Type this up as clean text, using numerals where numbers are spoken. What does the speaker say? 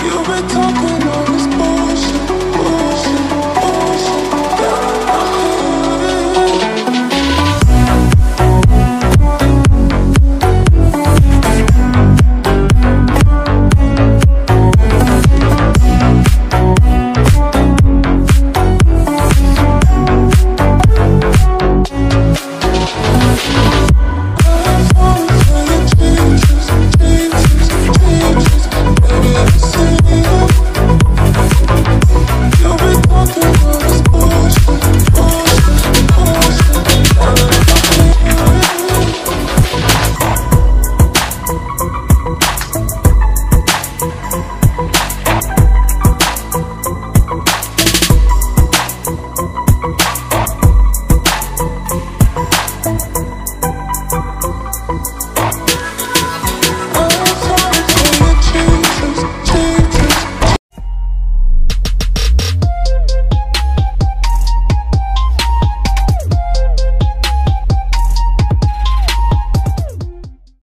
You've been talking.